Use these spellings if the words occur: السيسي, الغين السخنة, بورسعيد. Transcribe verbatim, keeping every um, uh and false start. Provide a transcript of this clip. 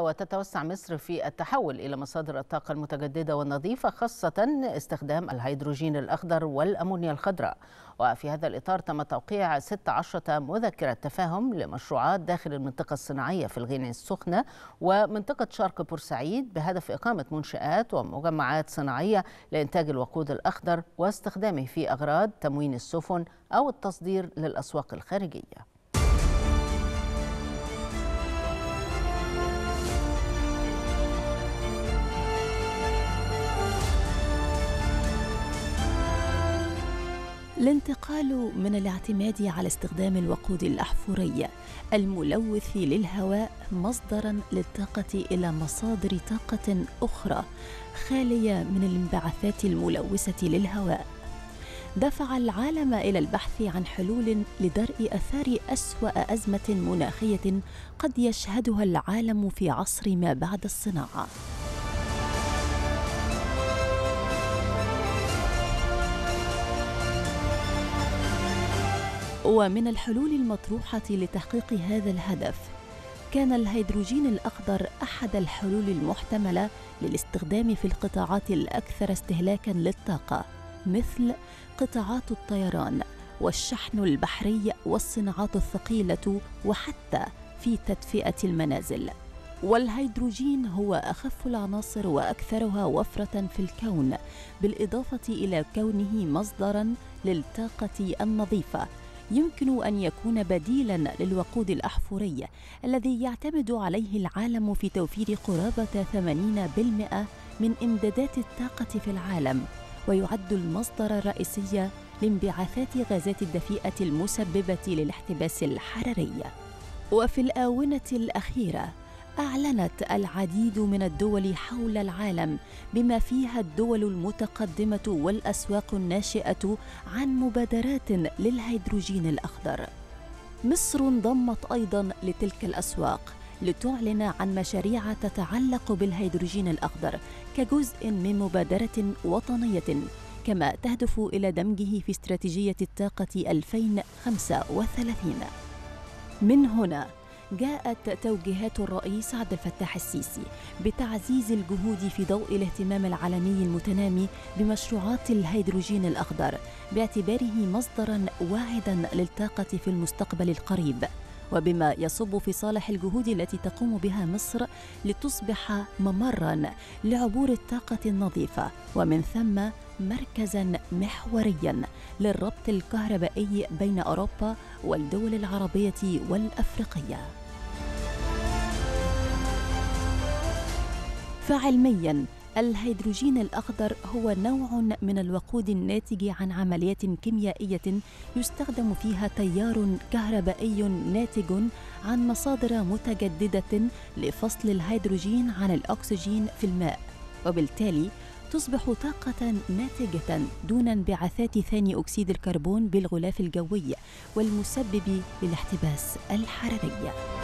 وتتوسع مصر في التحول إلى مصادر الطاقة المتجددة والنظيفة، خاصة استخدام الهيدروجين الأخضر والأمونيا الخضراء. وفي هذا الإطار تم توقيع ست عشرة مذكرة تفاهم لمشروعات داخل المنطقة الصناعية في الغين السخنة ومنطقة شرق بورسعيد، بهدف إقامة منشآت ومجمعات صناعية لإنتاج الوقود الأخضر واستخدامه في أغراض تموين السفن أو التصدير للأسواق الخارجية. الانتقال من الاعتماد على استخدام الوقود الأحفوري الملوث للهواء مصدراً للطاقة إلى مصادر طاقة أخرى خالية من الانبعاثات الملوثة للهواء دفع العالم إلى البحث عن حلول لدرء آثار أسوأ أزمة مناخية قد يشهدها العالم في عصر ما بعد الصناعة. ومن الحلول المطروحة لتحقيق هذا الهدف كان الهيدروجين الأخضر أحد الحلول المحتملة للاستخدام في القطاعات الأكثر استهلاكاً للطاقة، مثل قطاعات الطيران والشحن البحري والصناعات الثقيلة، وحتى في تدفئة المنازل. والهيدروجين هو أخف العناصر وأكثرها وفرة في الكون، بالإضافة إلى كونه مصدراً للطاقة النظيفة، يمكن أن يكون بديلاً للوقود الأحفوري الذي يعتمد عليه العالم في توفير قرابة ثمانين بالمئة من إمدادات الطاقة في العالم، ويعد المصدر الرئيسي لانبعاثات غازات الدفيئة المسببة للاحتباس الحراري. وفي الآونة الأخيرة أعلنت العديد من الدول حول العالم بما فيها الدول المتقدمة والأسواق الناشئة عن مبادرات للهيدروجين الأخضر. مصر انضمت أيضاً لتلك الأسواق لتعلن عن مشاريع تتعلق بالهيدروجين الأخضر كجزء من مبادرة وطنية، كما تهدف إلى دمجه في استراتيجية الطاقة ألفين وخمسة وثلاثين. من هنا جاءت توجيهات الرئيس عبد الفتاح السيسي بتعزيز الجهود في ضوء الاهتمام العالمي المتنامي بمشروعات الهيدروجين الأخضر، باعتباره مصدراً واعداً للطاقة في المستقبل القريب، وبما يصب في صالح الجهود التي تقوم بها مصر لتصبح ممراً لعبور الطاقة النظيفة، ومن ثم مركزاً محورياً للربط الكهربائي بين أوروبا والدول العربية والأفريقية. فعلمياً الهيدروجين الأخضر هو نوع من الوقود الناتج عن عمليات كيميائية يستخدم فيها تيار كهربائي ناتج عن مصادر متجددة لفصل الهيدروجين عن الأكسجين في الماء، وبالتالي تصبح طاقة ناتجة دون انبعاثات ثاني أكسيد الكربون بالغلاف الجوي والمسبب للاحتباس الحراري.